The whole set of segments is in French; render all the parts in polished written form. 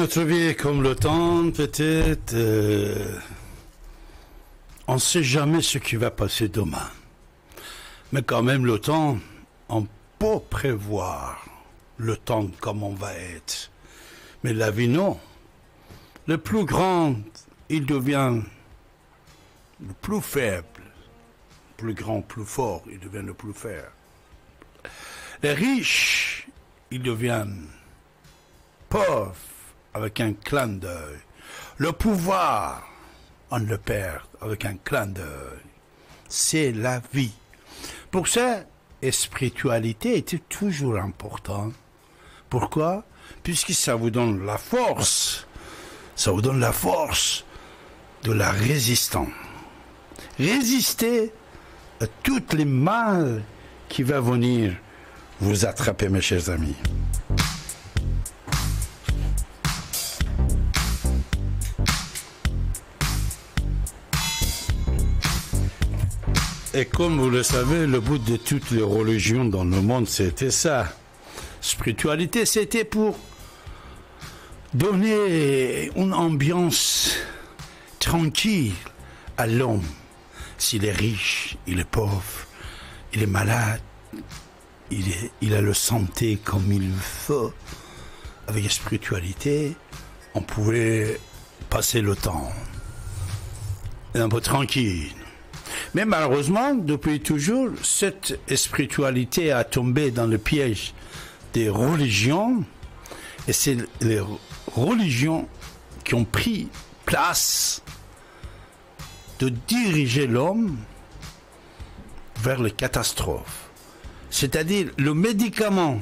notre vie est comme le temps, peut-être. On ne sait jamais ce qui va passer demain. Mais quand même, le temps, on peut prévoir le temps comme on va être. Mais la vie, non. Le plus grand, il devient le plus faible. Le plus grand, plus fort, il devient le plus faible. Les riches, ils deviennent pauvres avec un clin d'œil. Le pouvoir, on le perd avec un clin d'œil. C'est la vie. Pour ça, la spiritualité était toujours importante. Pourquoi? Puisque ça vous donne la force. Ça vous donne la force de la résistance. Résister à tous les mal qui va venir vous attraper, mes chers amis. Et comme vous le savez, le but de toutes les religions dans le monde, c'était ça. Spiritualité, c'était pour donner une ambiance tranquille à l'homme. S'il est riche, il est pauvre, il est malade, il a le santé comme il faut. Avec la spiritualité, on pouvait passer le temps un peu tranquille. Mais malheureusement, depuis toujours, cette spiritualité a tombé dans le piège des religions. Et c'est les religions qui ont pris place de diriger l'homme vers les catastrophes. C'est-à-dire le médicament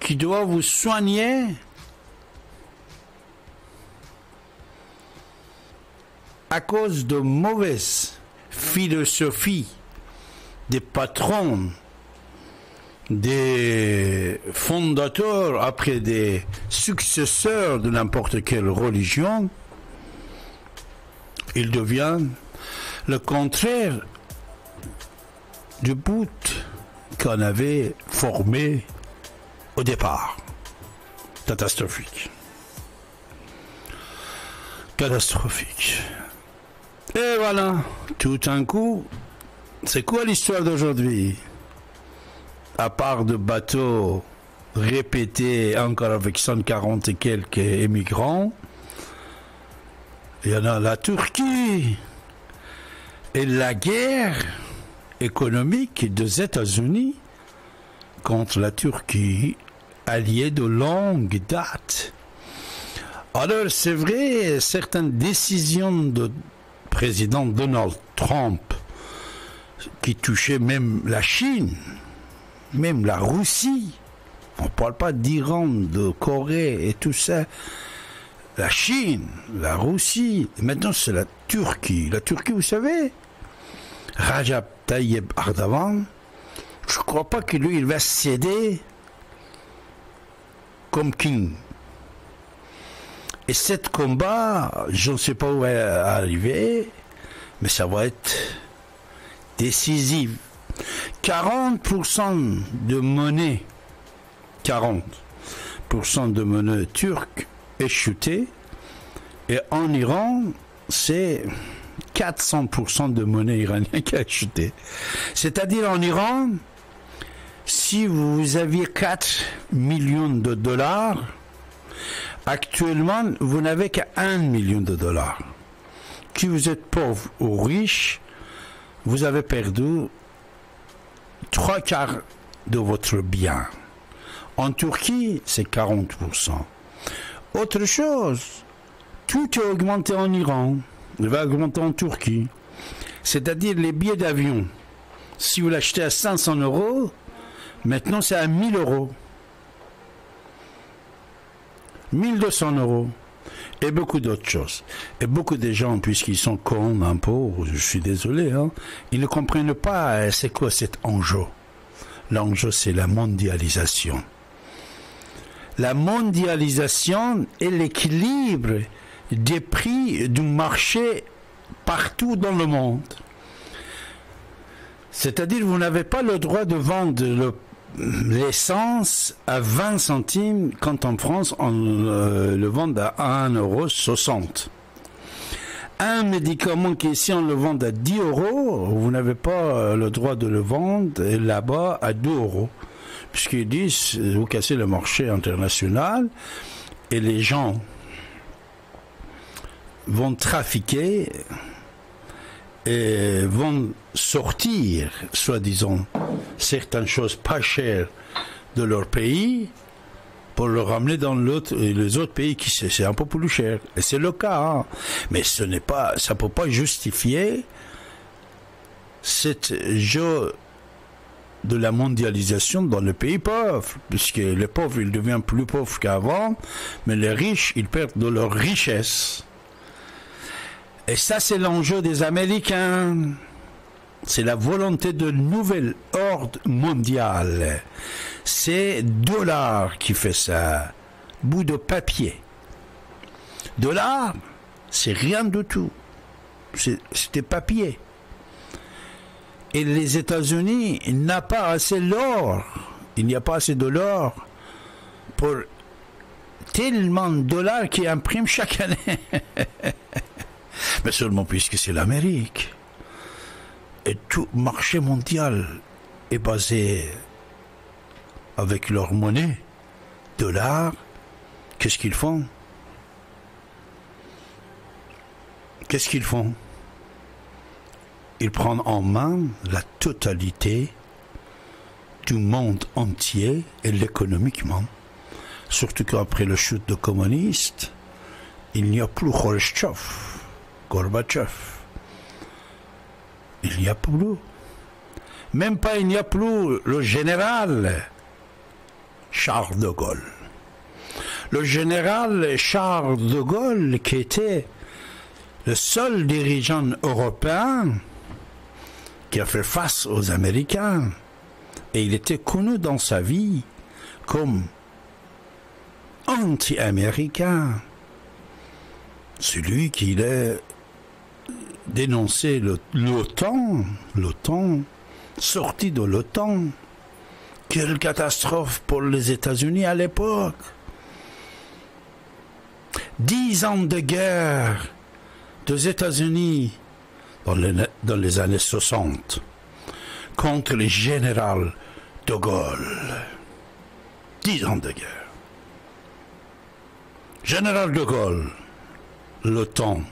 qui doit vous soigner, à cause de mauvaises philosophie des patrons, des fondateurs, après des successeurs de n'importe quelle religion, ils deviennent le contraire du but qu'on avait formé au départ. Catastrophique. Catastrophique. Et voilà, tout d'un coup, c'est quoi l'histoire d'aujourd'hui? À part de bateaux répétés encore avec 140 et quelques émigrants, il y en a la Turquie et la guerre économique des États-Unis contre la Turquie, alliée de longue date. Alors c'est vrai, certaines décisions de président Donald Trump qui touchait même la Chine, même la Russie, on ne parle pas d'Iran, de Corée et tout ça, la Chine, la Russie, et maintenant c'est la Turquie. La Turquie, vous savez, Recep Tayyip Erdogan, je ne crois pas que lui, il va céder comme Kim. Et ce combat, je ne sais pas où est arrivé, mais ça va être décisif. 40% de monnaie, 40% de monnaie turque est chutée, et en Iran, c'est 400% de monnaie iranienne qui a chuté. C'est-à-dire en Iran, si vous aviez 4 millions de dollars, actuellement, vous n'avez qu'à 1 million de dollars. Si vous êtes pauvre ou riche, vous avez perdu 3/4 de votre bien. En Turquie, c'est 40%. Autre chose, tout est augmenté en Iran. Il va augmenter en Turquie. C'est-à-dire les billets d'avion. Si vous l'achetez à 500 €, maintenant c'est à 1000 €. 1200 €, et beaucoup d'autres choses. Et beaucoup de gens, puisqu'ils sont cons, un peu, je suis désolé, hein, ils ne comprennent pas c'est quoi cet enjeu. L'enjeu, c'est la mondialisation. La mondialisation et l'équilibre des prix du marché partout dans le monde. C'est-à-dire, vous n'avez pas le droit de vendre le l'essence à 20 centimes quand en France on le vend à 1,60 €. Un médicament qui ici on le vend à 10 €, vous n'avez pas le droit de le vendre et là-bas à 2 €. Puisqu'ils disent, vous cassez le marché international et les gens vont trafiquer et vont sortir, soi-disant, certaines choses pas chères de leur pays pour le ramener dans les autres pays qui c'est un peu plus cher. Et c'est le cas, hein. Mais ce n'est pas, ça ne peut pas justifier cette jeu de la mondialisation dans le pays pauvre, puisque les pauvres, ils deviennent plus pauvres qu'avant, mais les riches, ils perdent de leur richesse. Et ça, c'est l'enjeu des Américains. C'est la volonté de nouvelle horde mondiale. C'est dollar qui fait ça. Bout de papier. Dollar, c'est rien du tout. C'était papier. Et les États-Unis n'ont pas assez d'or. Il n'y a pas assez de l'or pour tellement de dollars qu'ils impriment chaque année. Mais seulement puisque c'est l'Amérique. Et tout marché mondial est basé avec leur monnaie, dollars. Qu'est-ce qu'ils font? Qu'est-ce qu'ils font? Ils prennent en main la totalité du monde entier et l'économiquement. Surtout qu'après le chute de communistes, il n'y a plus Khrushchev, Gorbachev. Il n'y a plus. Même pas il n'y a plus le général Charles de Gaulle. Le général Charles de Gaulle qui était le seul dirigeant européen qui a fait face aux Américains. Et il était connu dans sa vie comme anti-américain. Celui qui a dénoncé l'OTAN, l'OTAN, sorti de l'OTAN. Quelle catastrophe pour les États-Unis à l'époque. 10 ans de guerre des États-Unis dans les années 60 contre le général de Gaulle. 10 ans de guerre. Général de Gaulle, l'OTAN,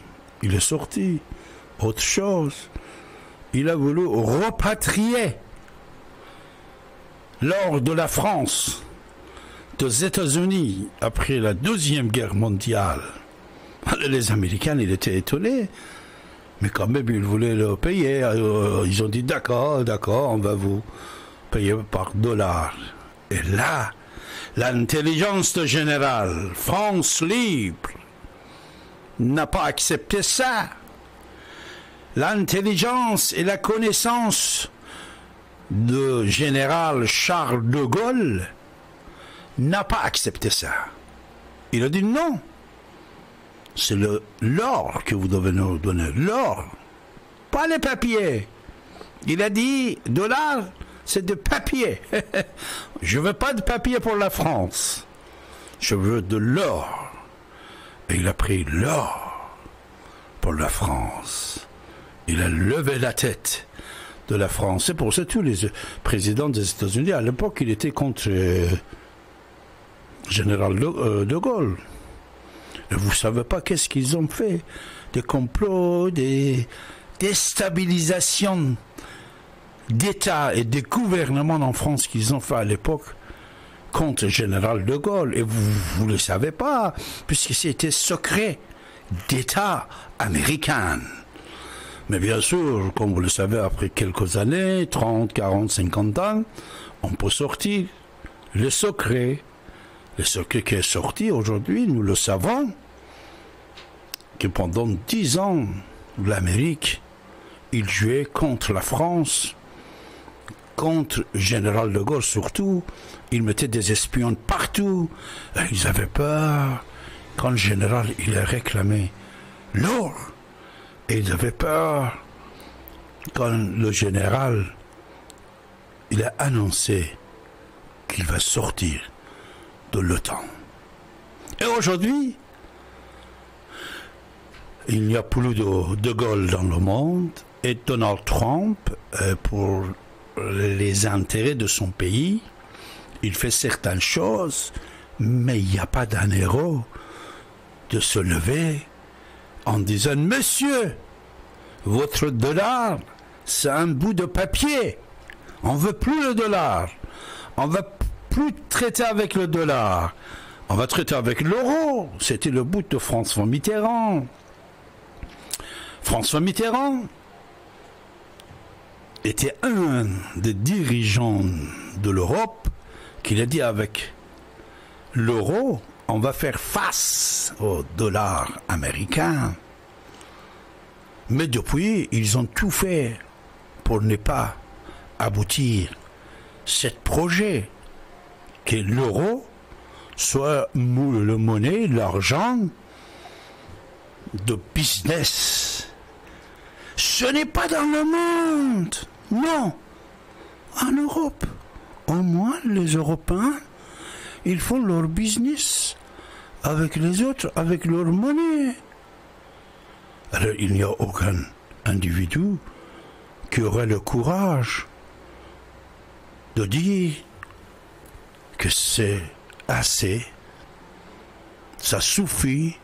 il est sorti. Autre chose, il a voulu repatrier l'or de la France des États-Unis après la Deuxième Guerre mondiale. Les Américains, ils étaient étonnés. Mais quand même, ils voulaient le payer. Ils ont dit, d'accord, d'accord, on va vous payer par dollar. Et là, l'intelligence de général, France libre, n'a pas accepté ça. L'intelligence et la connaissance de général Charles de Gaulle n'a pas accepté ça. Il a dit non. C'est l'or que vous devez nous donner. L'or. Pas les papiers. Il a dit, dollar, c'est de papier. Je veux pas de papier pour la France. Je veux de l'or. Et il a pris l'or pour la France. Il a levé la tête de la France. C'est pour ça que tous les présidents des États-Unis, à l'époque, il était contre général de Gaulle. Et vous ne savez pas qu'est-ce qu'ils ont fait. Des complots, des déstabilisations d'État et des gouvernements en France qu'ils ont fait à l'époque contre le général de Gaulle. Et vous ne le savez pas, puisque c'était secret d'État américain. Mais bien sûr, comme vous le savez, après quelques années, 30, 40, 50 ans, on peut sortir le secret. Et ce qui est sorti aujourd'hui, nous le savons, que pendant 10 ans, l'Amérique, il jouait contre la France, contre le général de Gaulle surtout. Il mettait des espions partout. Et ils avaient peur. Quand le général, il a réclamé l'or, et ils avaient peur. Quand le général, il a annoncé qu'il va sortir de l'OTAN. Et aujourd'hui, il n'y a plus de Gaulle dans le monde et Donald Trump, pour les intérêts de son pays, il fait certaines choses, mais il n'y a pas d'un héros de se lever en disant « Monsieur, votre dollar, c'est un bout de papier. On ne veut plus le dollar. On ne va plus traiter avec le dollar. On va traiter avec l'euro. » C'était le bout de François Mitterrand. François Mitterrand était un des dirigeants de l'Europe qui a dit avec l'euro, on va faire face au dollar américain. Mais depuis, ils ont tout fait pour ne pas aboutir ce projet que l'euro soit le monnaie, l'argent de business. Ce n'est pas dans le monde, non. En Europe, au moins les Européens, ils font leur business avec les autres, avec leur monnaie. Alors il n'y a aucun individu qui aurait le courage de dire que c'est assez, ça suffit,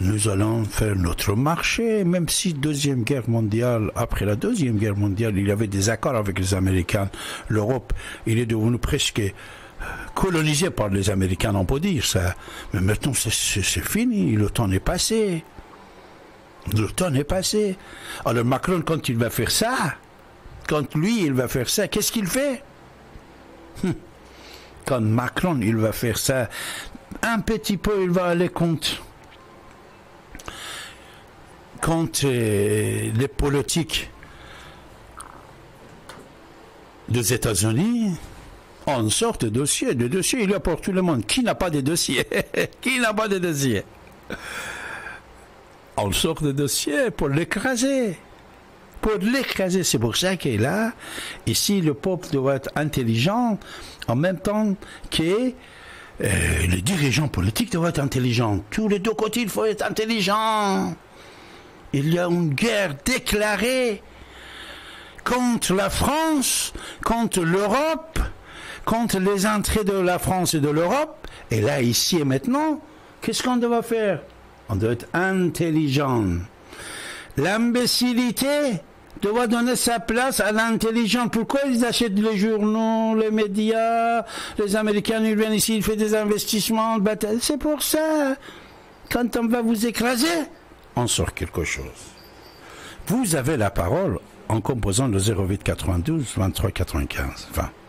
nous allons faire notre marché, même si Deuxième Guerre mondiale, après la Deuxième Guerre mondiale, il y avait des accords avec les Américains, l'Europe, il est devenu presque colonisé par les Américains, on peut dire ça, mais maintenant c'est fini, le temps est passé. Le temps est passé. Alors Macron, quand il va faire ça, quand lui, il va faire ça, qu'est-ce qu'il fait? Quand Macron, il va faire ça, un petit peu, il va aller contre les politiques des États-Unis, en sorte de dossiers, il y a pour tout le monde. Qui n'a pas de dossiers? Qui n'a pas de dossiers? On sort des dossiers pour l'écraser. Pour l'écraser. C'est pour ça qu'il est là. Ici, le peuple doit être intelligent en même temps que les dirigeants politiques doivent être intelligents. Tous les deux côtés, il faut être intelligent. Il y a une guerre déclarée contre la France, contre l'Europe, contre les entrées de la France et de l'Europe. Et là, ici et maintenant, qu'est-ce qu'on doit faire? On doit être intelligent. L'imbécilité doit donner sa place à l'intelligence. Pourquoi ils achètent les journaux, les médias, les Américains, ils viennent ici, ils font des investissements. C'est pour ça. Quand on va vous écraser, on sort quelque chose. Vous avez la parole en composant le 08 92 23 95 20.